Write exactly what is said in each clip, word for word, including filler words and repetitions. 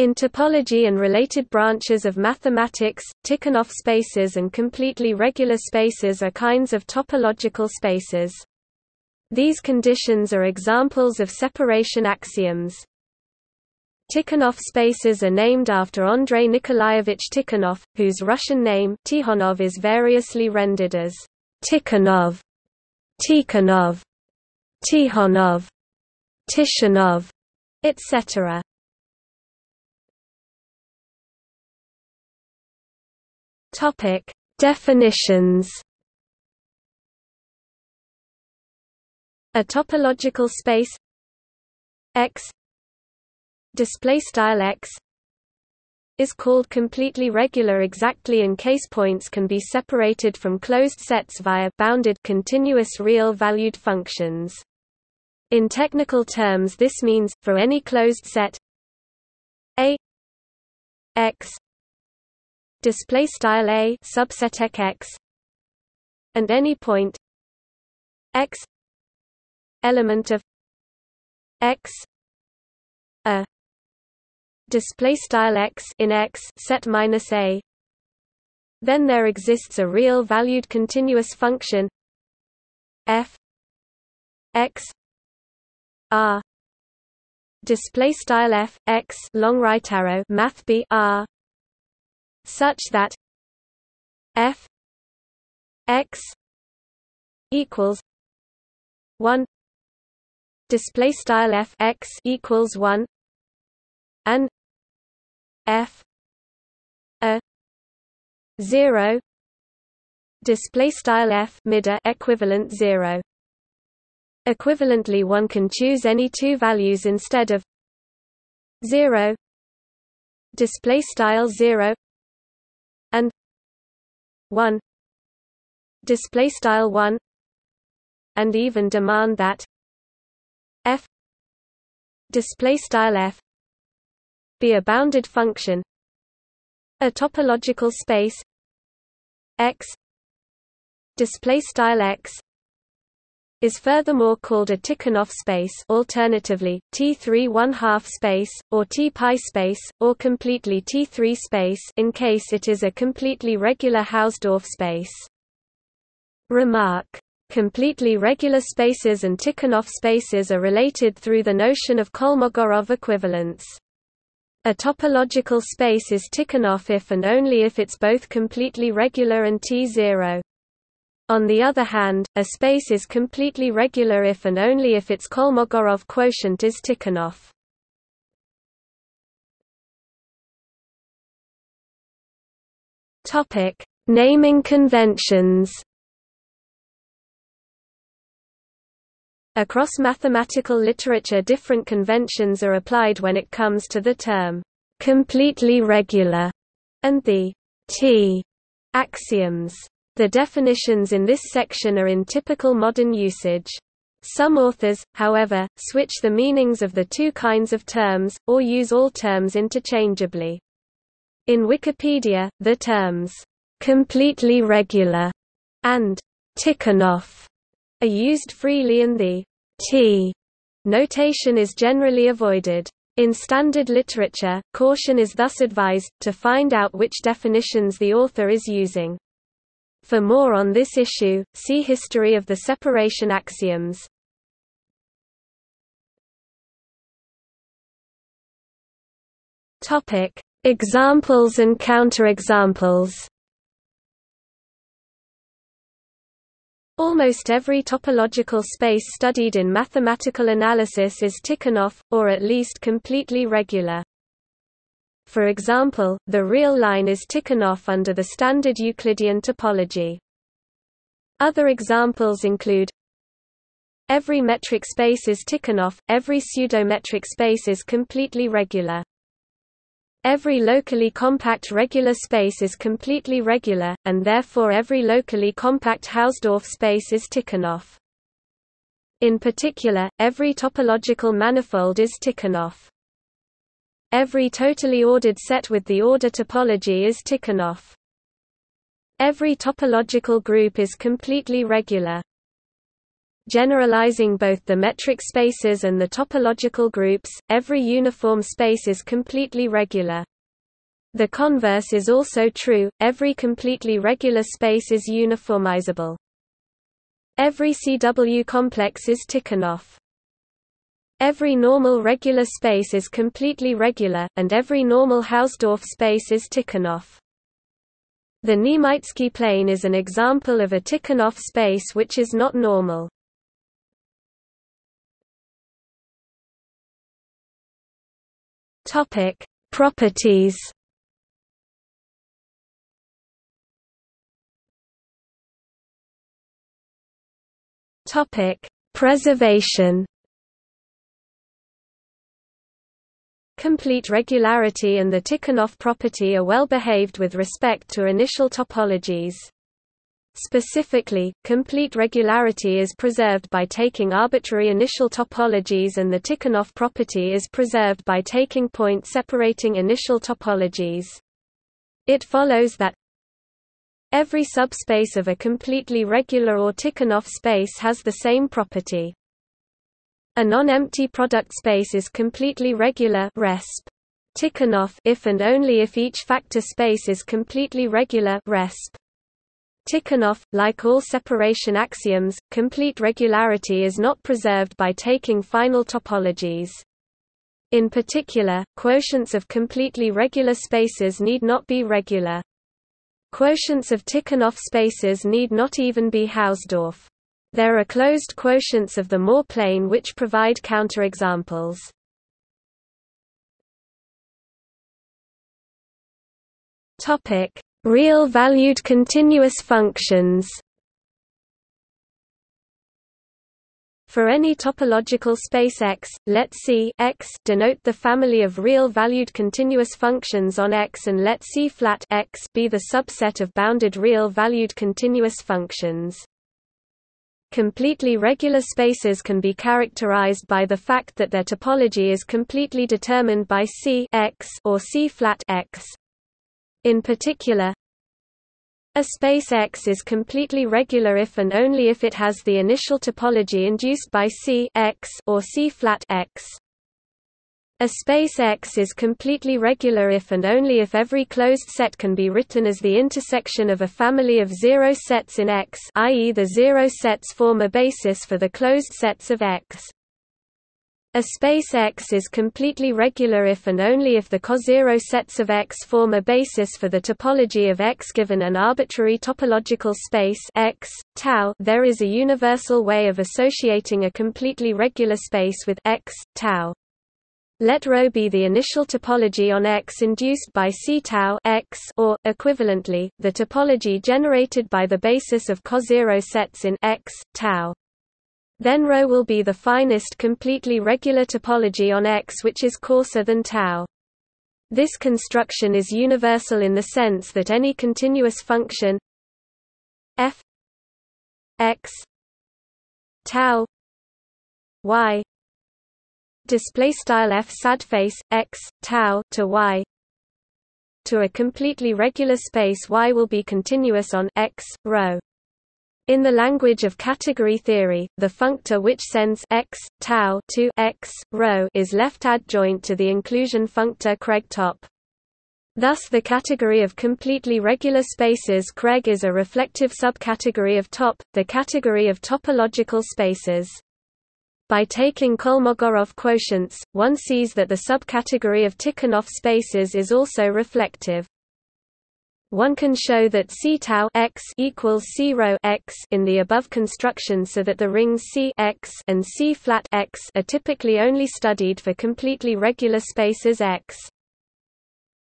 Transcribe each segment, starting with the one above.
In topology and related branches of mathematics, Tikhonov spaces and completely regular spaces are kinds of topological spaces. These conditions are examples of separation axioms. Tikhonov spaces are named after Andrei Nikolaevich Tikhonov, whose Russian name Tikhonov is variously rendered as Tikhonov, Tikhonov, Tikhonov, Tikhonov, et cetera. Topic: Definitions. A topological space X display style X is called completely regular exactly in case points can be separated from closed sets via bounded continuous real-valued functions. In technical terms, this means for any closed set A X display style A subset X and any point X element of X a display style X in X set minus A, then there exists a real valued continuous function f X R display style f X long right arrow math b R, such that f X equals one display style f X equals one and f a zero display style f mida equivalent zero. Equivalently, one can choose any two values instead of zero display style zero and one display style one, and even demand that f display style f be a bounded function. A topological space X display style X is furthermore called a Tikhonov space, alternatively T three one half space, or T pi space, or completely T three space in case it is a completely regular Hausdorff space. Remark: completely regular spaces and Tikhonov spaces are related through the notion of Kolmogorov equivalence. A topological space is Tikhonov if and only if it's both completely regular and T zero. On the other hand, a space is completely regular if and only if its Kolmogorov quotient is Tikhonov. Naming conventions. Across mathematical literature, different conventions are applied when it comes to the term completely regular and the T axioms. The definitions in this section are in typical modern usage. Some authors, however, switch the meanings of the two kinds of terms, or use all terms interchangeably. In Wikipedia, the terms completely regular and Tikhonov are used freely and the T notation is generally avoided. In standard literature, caution is thus advised, to find out which definitions the author is using. For more on this issue, see History of the Separation Axioms. Examples and counterexamples. Almost every topological space studied in mathematical analysis is Tikhonov, or at least completely regular. For example, the real line is Tikhonov under the standard Euclidean topology. Other examples include: every metric space is Tikhonov, every pseudometric space is completely regular. Every locally compact regular space is completely regular, and therefore every locally compact Hausdorff space is Tikhonov. In particular, every topological manifold is Tikhonov. Every totally ordered set with the order topology is Tikhonov. Every topological group is completely regular. generalizing both the metric spaces and the topological groups, every uniform space is completely regular. The converse is also true, every completely regular space is uniformizable. Every C W complex is Tikhonov. Every normal regular space is completely regular, and every normal Hausdorff space is Tikhonov. The Niemytzki plane is an example of a Tikhonov space which is not normal. Topic: Properties. Topic: Preservation. Complete regularity and the Tikhonov property are well behaved with respect to initial topologies. Specifically, complete regularity is preserved by taking arbitrary initial topologies and the Tikhonov property is preserved by taking point-separating initial topologies. It follows that every subspace of a completely regular or Tikhonov space has the same property. A non-empty product space is completely regular resp. Tikhonov if and only if each factor space is completely regular resp. Tikhonov. Like all separation axioms, complete regularity is not preserved by taking final topologies. In particular, quotients of completely regular spaces need not be regular. Quotients of Tikhonov spaces need not even be Hausdorff. There are closed quotients of the Moore plane which provide counterexamples. Topic: Real-valued continuous functions. For any topological space X, let C X denote the family of real-valued continuous functions on X, and let C flat X be the subset of bounded real-valued continuous functions. Completely regular spaces can be characterized by the fact that their topology is completely determined by C X or C flat X. In particular, a space X is completely regular if and only if it has the initial topology induced by C X or C flat X. A space X is completely regular if and only if every closed set can be written as the intersection of a family of zero sets in X, that is the zero sets form a basis for the closed sets of X. A space X is completely regular if and only if the cozero sets of X form a basis for the topology of X given an arbitrary topological space X, tau. There is a universal way of associating a completely regular space with X, tau. Let ρ be the initial topology on X induced by C tau X, or, equivalently, the topology generated by the basis of cozero sets in X, tau. Then ρ will be the finest completely regular topology on X which is coarser than tau. This construction is universal in the sense that any continuous function f X tau y display style f sad face X tau to y to a completely regular space Y will be continuous on X rho. In the language of category theory, the functor which sends X tau to X rho is left adjoint to the inclusion functor Craig top. Thus, the category of completely regular spaces Craig is a reflective subcategory of top, the category of topological spaces. By taking Kolmogorov quotients, one sees that the subcategory of Tikhonov spaces is also reflective. One can show that C tau X equals C rho X in the above construction so that the rings C X and C flat X are typically only studied for completely regular spaces X.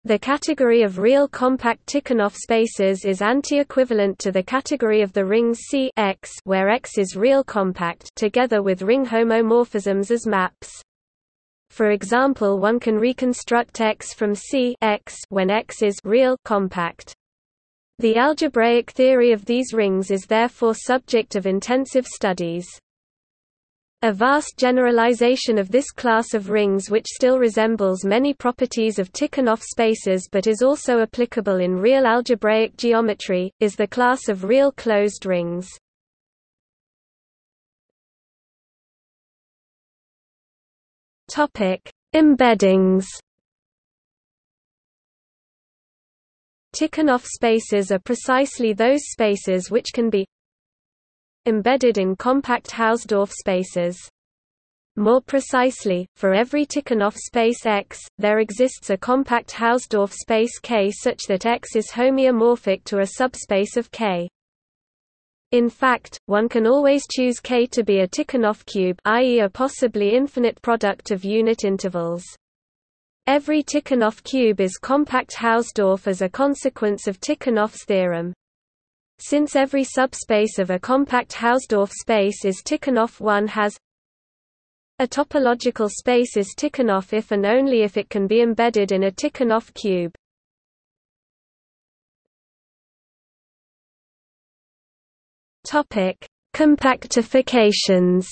The category of real compact Tikhonov spaces is anti-equivalent to the category of the rings C X where X is real compact together with ring homomorphisms as maps. For example, one can reconstruct X from C X when X is real compact. The algebraic theory of these rings is therefore subject of intensive studies. A vast generalization of this class of rings which still resembles many properties of Tikhonov spaces but is also applicable in real algebraic geometry, is the class of real closed rings. Embeddings. Tikhonov spaces are precisely those spaces which can be embedded in compact Hausdorff spaces. More precisely, for every Tikhonov space X, there exists a compact Hausdorff space K such that X is homeomorphic to a subspace of K. In fact, one can always choose K to be a Tikhonov cube, that is a possibly infinite product of unit intervals. Every Tikhonov cube is compact Hausdorff as a consequence of Tikhonov's theorem. Since every subspace of a compact Hausdorff space is Tikhonov, one has a topological space is Tikhonov if and only if it can be embedded in a Tikhonov cube. Topic: Compactifications.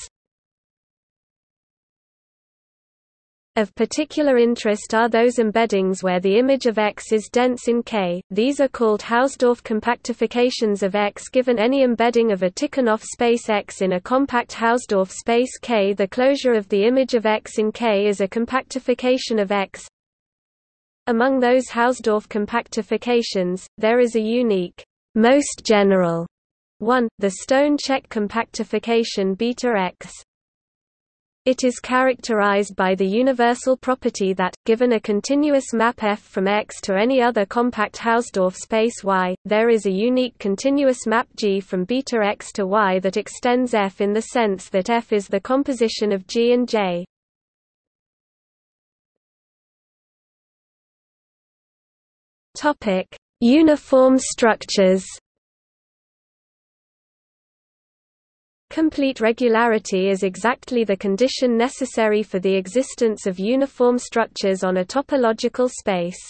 Of particular interest are those embeddings where the image of X is dense in K. These are called Hausdorff compactifications of X. Given any embedding of a Tikhonov space X in a compact Hausdorff space K, the closure of the image of X in K is a compactification of X. Among those Hausdorff compactifications, there is a unique, most general one, the Stone–Čech compactification beta X. It is characterized by the universal property that, given a continuous map F from X to any other compact Hausdorff space Y, there is a unique continuous map G from beta X to Y that extends F in the sense that F is the composition of G and J. Topic: Uniform structures. Complete regularity is exactly the condition necessary for the existence of uniform structures on a topological space.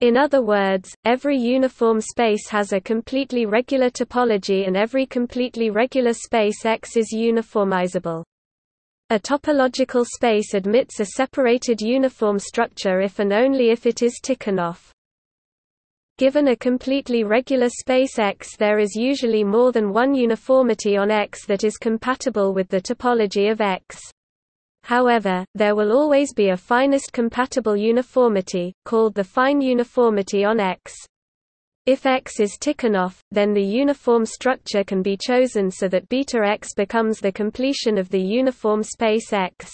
In other words, every uniform space has a completely regular topology and every completely regular space X is uniformizable. A topological space admits a separated uniform structure if and only if it is Tikhonov. Given a completely regular space X, there is usually more than one uniformity on X that is compatible with the topology of X. However, there will always be a finest compatible uniformity, called the fine uniformity on X. If X is Tikhonov, then the uniform structure can be chosen so that beta X becomes the completion of the uniform space X.